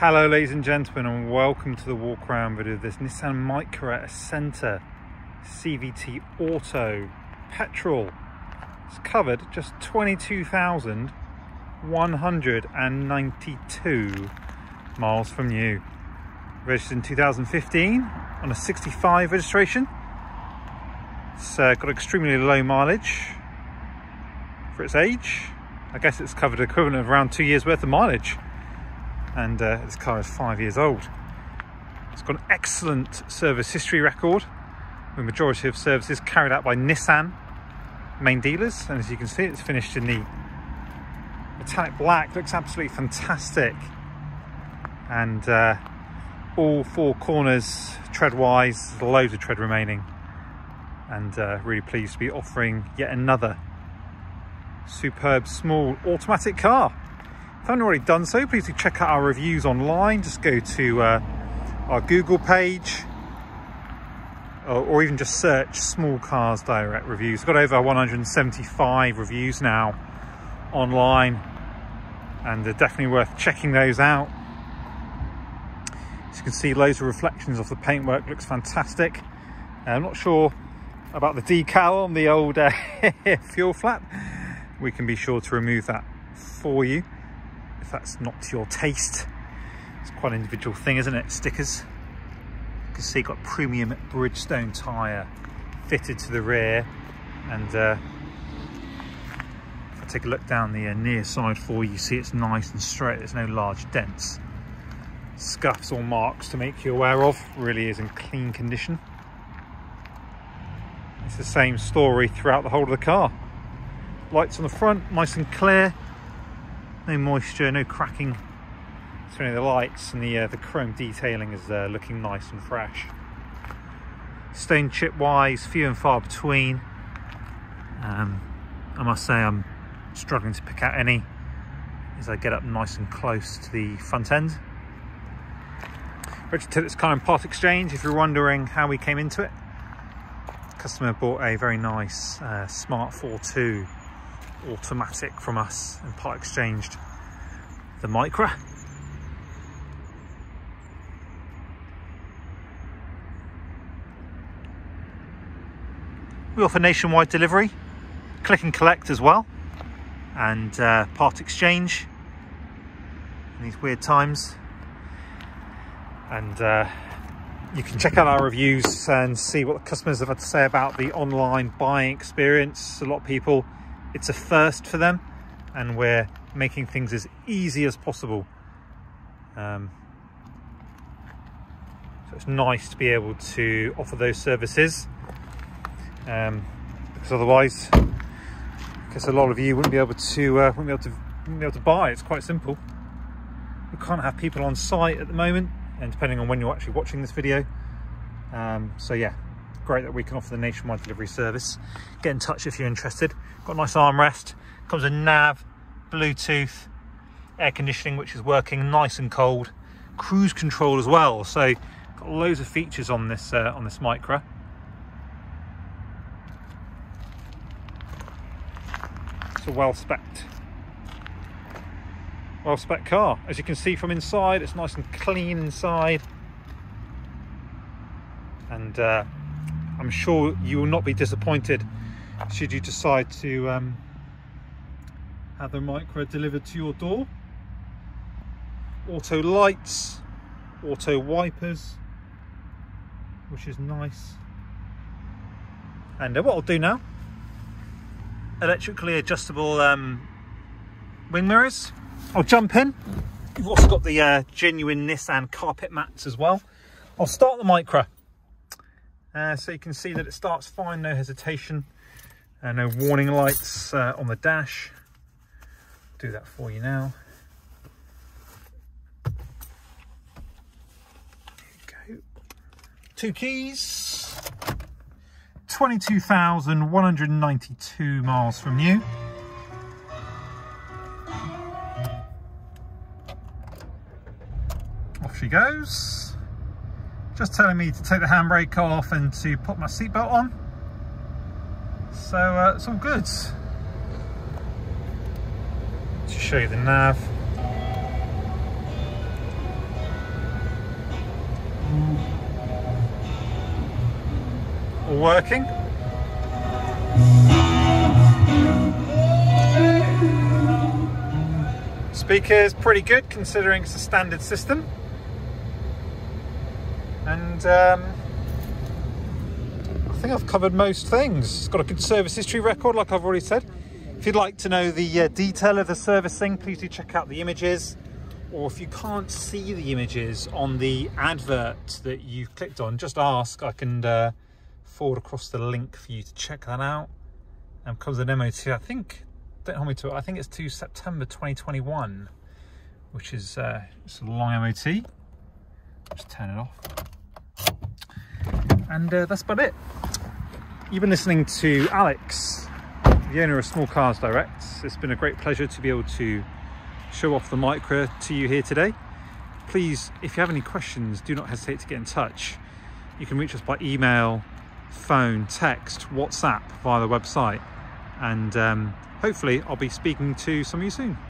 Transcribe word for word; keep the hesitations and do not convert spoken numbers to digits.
Hello ladies and gentlemen, and welcome to the walk around video of this Nissan Micra Acenta C V T Auto petrol. It's covered just twenty-two thousand one hundred ninety-two miles from new. Registered in two thousand fifteen on a sixty-five registration. It's uh, got extremely low mileage for its age. I guess it's covered equivalent of around two years worth of mileage. And uh, this car is five years old. It's got an excellent service history record, with majority of services carried out by Nissan main dealers. And as you can see, it's finished in the metallic black. Looks absolutely fantastic. And uh, all four corners tread-wise, loads of tread remaining. And uh, really pleased to be offering yet another superb small automatic car. If you haven't already done so, please do check out our reviews online. Just go to uh, our Google page, or, or even just search Small Cars Direct reviews. We've got over one hundred seventy-five reviews now online, and they're definitely worth checking those out. As you can see, loads of reflections off the paintwork. Looks fantastic. Uh, I'm not sure about the decal on the old uh, fuel flap. We can be sure to remove that for you if that's not to your taste. It's quite an individual thing, isn't it? Stickers. You can see got premium Bridgestone tyre fitted to the rear. And uh, if I take a look down the uh, near side for you, you see it's nice and straight. There's no large dents, scuffs or marks to make you aware of. Really is in clean condition. It's the same story throughout the whole of the car. Lights on the front, nice and clear. No moisture, no cracking to any of the lights, and the uh, the chrome detailing is uh, looking nice and fresh. Stone chip wise, few and far between. Um, I must say I'm struggling to pick out any as I get up nice and close to the front end. Richard took this car in part exchange. If you're wondering how we came into it, the customer bought a very nice uh, Smart four two automatic from us and part exchanged the Micra. We offer nationwide delivery, click and collect as well, and uh, part exchange in these weird times. And uh, you can check out our reviews and see what the customers have had to say about the online buying experience. A lot of people, it's a first for them, and we're making things as easy as possible. Um, so it's nice to be able to offer those services, um, because otherwise, because a lot of you wouldn't be able to uh, wouldn't be able to wouldn't be able to buy. It's quite simple. We can't have people on site at the moment, and depending on when you're actually watching this video. Um, so yeah. Great that we can offer the nationwide delivery service. Get in touch if you're interested. Got a nice armrest, comes with nav, Bluetooth, air conditioning, which is working nice and cold, cruise control as well. So got loads of features on this uh, on this Micra. It's a well-spec'd well-spec car. As you can see from inside, it's nice and clean inside, and uh, I'm sure you will not be disappointed should you decide to um, have the Micra delivered to your door. Auto lights, auto wipers, which is nice. And uh, what I'll do now, electrically adjustable um, wing mirrors. I'll jump in. You've also got the uh, genuine Nissan carpet mats as well. I'll start the Micra. Uh, so you can see that it starts fine, no hesitation, uh, no warning lights uh, on the dash. Do that for you now. Here we go. Two keys, twenty-two thousand one hundred ninety-two miles from new. Off she goes. Just telling me to take the handbrake off and to put my seatbelt on. So uh, it's all good. To show you the nav. working. Speaker's pretty good considering it's a standard system. And um, I think I've covered most things. It's got a good service history record, like I've already said. If you'd like to know the uh, detail of the servicing, please do check out the images. Or if you can't see the images on the advert that you've clicked on, just ask. I can uh, forward across the link for you to check that out. And comes an M O T, I think, don't hold me to it, I think it's to September twenty twenty-one, which is uh, it's a long M O T. Just turn it off. And uh, that's about it. You've been listening to Alex, the owner of Small Cars Direct. It's been a great pleasure to be able to show off the Micra to you here today. Please, if you have any questions, do not hesitate to get in touch. You can reach us by email, phone, text, WhatsApp, via the website, and um, hopefully I'll be speaking to some of you soon.